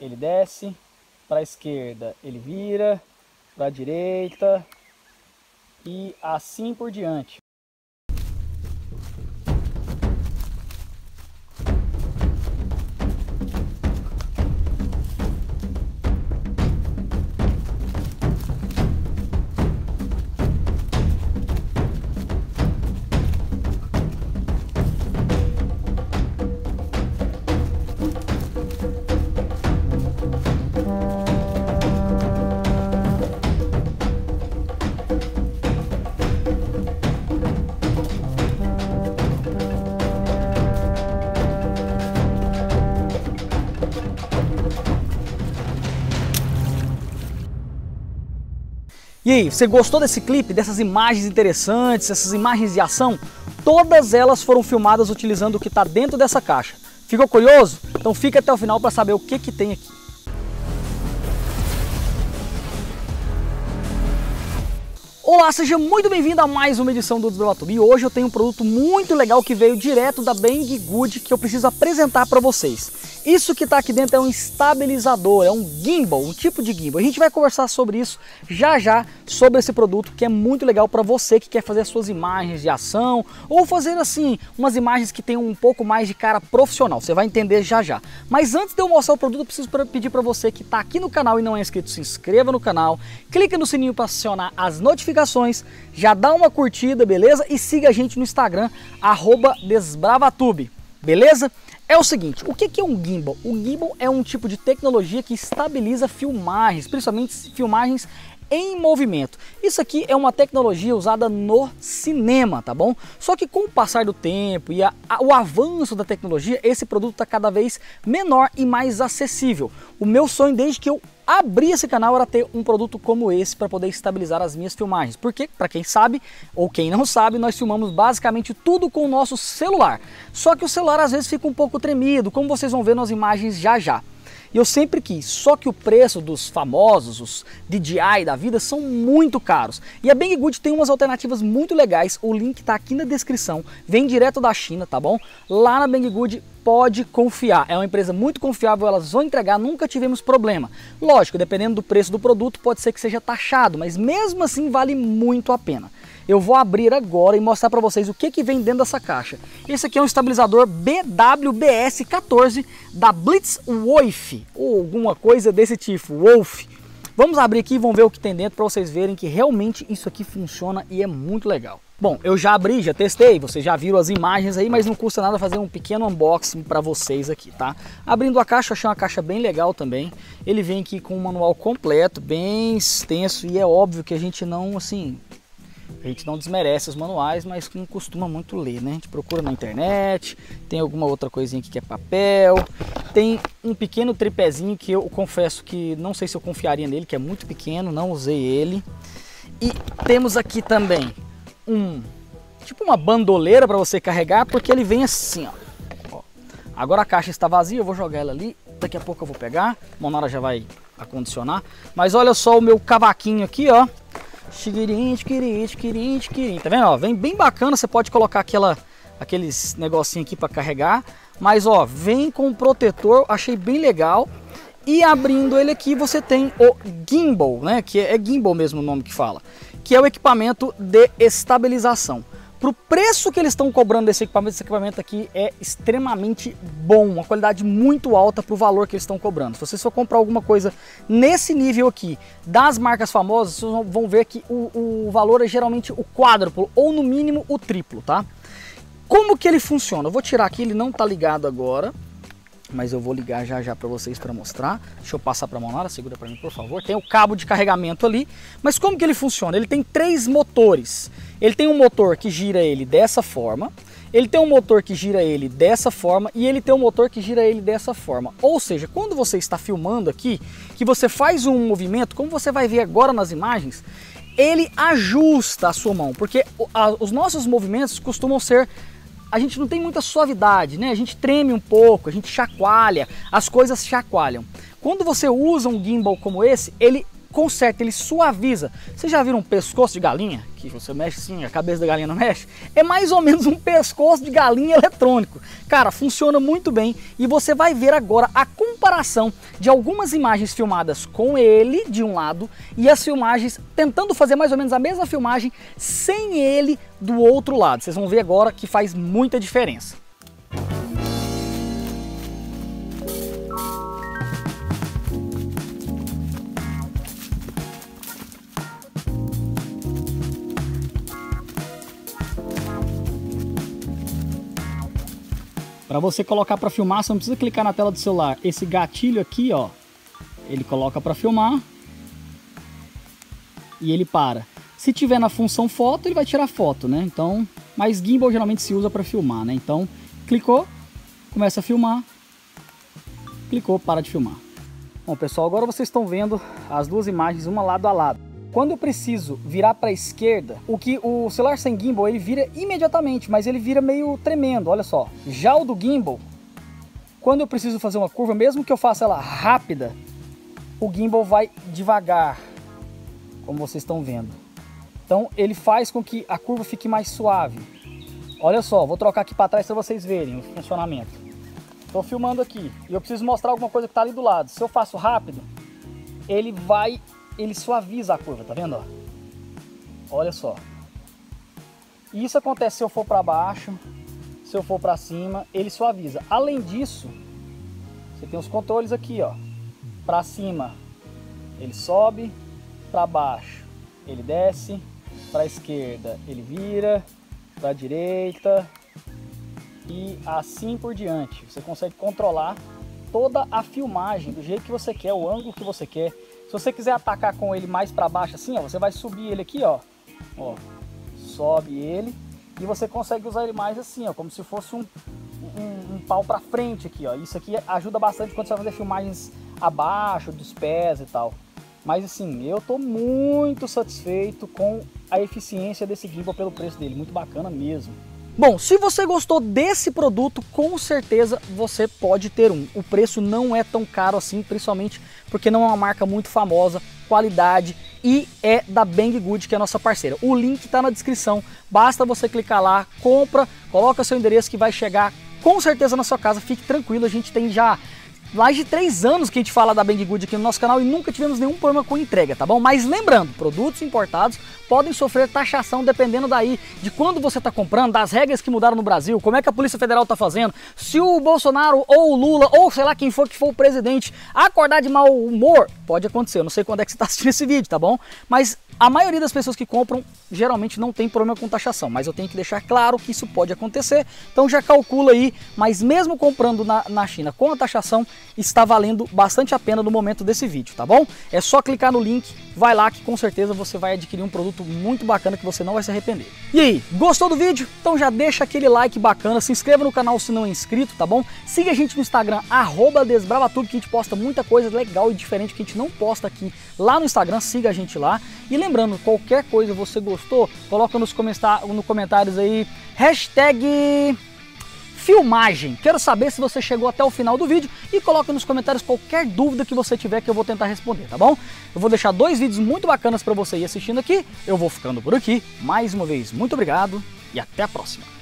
ele desce, para a esquerda ele vira, para a direita e assim por diante. E aí, você gostou desse clipe, dessas imagens interessantes, essas imagens de ação? Todas elas foram filmadas utilizando o que está dentro dessa caixa. Ficou curioso? Então fica até o final para saber o que que tem aqui. Olá, seja muito bem-vindo a mais uma edição do BW-BS14. E hoje eu tenho um produto muito legal que veio direto da Banggood que eu preciso apresentar para vocês. Isso que está aqui dentro é um estabilizador, é um gimbal, um tipo de gimbal. A gente vai conversar sobre isso já, sobre esse produto que é muito legal para você que quer fazer as suas imagens de ação ou fazer assim, umas imagens que tem um pouco mais de cara profissional. Você vai entender já. Mas antes de eu mostrar o produto, eu preciso pedir para você que está aqui no canal e não é inscrito, se inscreva no canal, clica no sininho para acionar as notificações, já dá uma curtida, beleza? E siga a gente no Instagram, @desbravatube, beleza? É o seguinte, o que é um gimbal? O gimbal é um tipo de tecnologia que estabiliza filmagens, principalmente filmagens em movimento. Isso aqui é uma tecnologia usada no cinema, tá bom? Só que com o passar do tempo e o avanço da tecnologia, esse produto está cada vez menor e mais acessível. O meu sonho desde que eu abri esse canal era ter um produto como esse para poder estabilizar as minhas filmagens, porque para quem sabe ou quem não sabe, nós filmamos basicamente tudo com o nosso celular. Só que o celular às vezes fica um pouco tremido, como vocês vão ver nas imagens já. E eu sempre quis, só que o preço dos famosos, os DJI da vida, são muito caros. E a Banggood tem umas alternativas muito legais, o link está aqui na descrição, vem direto da China, tá bom? Lá na Banggood pode confiar, é uma empresa muito confiável, elas vão entregar, nunca tivemos problema. Lógico, dependendo do preço do produto, pode ser que seja taxado, mas mesmo assim vale muito a pena. Eu vou abrir agora e mostrar para vocês o que vem dentro dessa caixa. Esse aqui é um estabilizador BW-BS14 da BlitzWolf, ou alguma coisa desse tipo, Wolf. Vamos abrir aqui e vamos ver o que tem dentro para vocês verem que realmente isso aqui funciona e é muito legal. Bom, eu já abri, já testei, vocês já viram as imagens aí, mas não custa nada fazer um pequeno unboxing para vocês aqui, tá? Abrindo a caixa, eu achei uma caixa bem legal também. Ele vem aqui com um manual completo, bem extenso, e é óbvio que a gente não desmerece os manuais, mas não costuma muito ler, né? A gente procura na internet, tem alguma outra coisinha aqui que é papel, tem um pequeno tripézinho que eu confesso que não sei se eu confiaria nele, que é muito pequeno, não usei ele. E temos aqui também tipo uma bandoleira para você carregar, porque ele vem assim, ó. Agora a caixa está vazia, eu vou jogar ela ali, daqui a pouco eu vou pegar, a Monara já vai acondicionar. Mas olha só o meu cavaquinho aqui, ó. Tá vendo? Ó, vem bem bacana, você pode colocar aqueles negocinho aqui para carregar, mas ó, vem com um protetor, achei bem legal. E abrindo ele aqui você tem o gimbal, né? Que é gimbal mesmo o nome que fala, que é o equipamento de estabilização. Pro preço que eles estão cobrando desse equipamento, aqui é extremamente bom, uma qualidade muito alta para o valor que eles estão cobrando. Se vocês for comprar alguma coisa nesse nível aqui das marcas famosas, vocês vão ver que o valor é geralmente o quádruplo ou no mínimo o triplo, tá? Como que ele funciona? Eu vou tirar aqui, ele não tá ligado agora, mas eu vou ligar já para vocês para mostrar. Deixa eu passar para a Monara, segura para mim por favor. Tem o cabo de carregamento ali, mas como que ele funciona? Ele tem três motores. Ele tem um motor que gira ele dessa forma, ele tem um motor que gira ele dessa forma e ele tem um motor que gira ele dessa forma. Ou seja, quando você está filmando aqui, que você faz um movimento, como você vai ver agora nas imagens, ele ajusta a sua mão, porque os nossos movimentos costumam ser... A gente não tem muita suavidade, né? A gente treme um pouco, a gente chacoalha, as coisas chacoalham. Quando você usa um gimbal como esse, ele conserta, ele suaviza. Vocês já viram um pescoço de galinha? Que você mexe assim, a cabeça da galinha não mexe? É mais ou menos um pescoço de galinha eletrônico. Cara, funciona muito bem e você vai ver agora a comparação de algumas imagens filmadas com ele de um lado e as filmagens tentando fazer mais ou menos a mesma filmagem sem ele do outro lado. Vocês vão ver agora que faz muita diferença. Para você colocar para filmar, você não precisa clicar na tela do celular. Esse gatilho aqui, ó, ele coloca para filmar e ele para. Se tiver na função foto, ele vai tirar foto, né? Então, mas gimbal geralmente se usa para filmar, né? Então, clicou, começa a filmar, clicou, para de filmar. Bom, pessoal, agora vocês estão vendo as duas imagens uma lado a lado. Quando eu preciso virar para a esquerda, o celular sem gimbal ele vira imediatamente, mas ele vira meio tremendo, olha só. Já o do gimbal, quando eu preciso fazer uma curva, mesmo que eu faça ela rápida, o gimbal vai devagar, como vocês estão vendo. Então ele faz com que a curva fique mais suave. Olha só, vou trocar aqui para trás para vocês verem o funcionamento. Estou filmando aqui e eu preciso mostrar alguma coisa que está ali do lado. Se eu faço rápido, ele suaviza a curva, tá vendo? Olha só. E isso acontece se eu for para baixo, se eu for para cima, ele suaviza. Além disso, você tem os controles aqui, ó. Para cima, ele sobe, para baixo, ele desce, para esquerda, ele vira, para direita e assim por diante. Você consegue controlar toda a filmagem do jeito que você quer, o ângulo que você quer. Se você quiser atacar com ele mais para baixo assim, ó, você vai subir ele aqui, ó, sobe ele e você consegue usar ele mais assim, ó, como se fosse um pau para frente aqui, ó. Isso aqui ajuda bastante quando você vai fazer filmagens abaixo dos pés e tal. Mas assim, eu tô muito satisfeito com a eficiência desse gimbal pelo preço dele, muito bacana mesmo. Bom, se você gostou desse produto, com certeza você pode ter um. O preço não é tão caro assim, principalmente porque não é uma marca muito famosa, qualidade, e é da Banggood, que é a nossa parceira. O link está na descrição, basta você clicar lá, compra, coloca seu endereço que vai chegar com certeza na sua casa. Fique tranquilo, a gente tem já mais de 3 anos que a gente fala da Banggood aqui no nosso canal e nunca tivemos nenhum problema com entrega, tá bom? Mas lembrando, produtos importados podem sofrer taxação dependendo daí de quando você está comprando, das regras que mudaram no Brasil, como é que a Polícia Federal está fazendo, se o Bolsonaro ou o Lula ou sei lá quem for que for o presidente acordar de mau humor, pode acontecer. Eu não sei quando é que você está assistindo esse vídeo, tá bom? Mas a maioria das pessoas que compram geralmente não tem problema com taxação, mas eu tenho que deixar claro que isso pode acontecer, então já calcula aí, mas mesmo comprando na China com a taxação, está valendo bastante a pena no momento desse vídeo, tá bom? É só clicar no link, vai lá que com certeza você vai adquirir um produto muito bacana que você não vai se arrepender. E aí, gostou do vídeo? Então já deixa aquele like bacana, se inscreva no canal se não é inscrito, tá bom? Siga a gente no Instagram, @desbravatube, que a gente posta muita coisa legal e diferente que a gente não posta aqui lá no Instagram, siga a gente lá. E lembrando, qualquer coisa você gostou, coloca nos comentários aí, hashtag filmagem. Quero saber se você chegou até o final do vídeo e coloca nos comentários qualquer dúvida que você tiver que eu vou tentar responder, tá bom? Eu vou deixar 2 vídeos muito bacanas para você ir assistindo aqui, eu vou ficando por aqui. Mais uma vez, muito obrigado e até a próxima.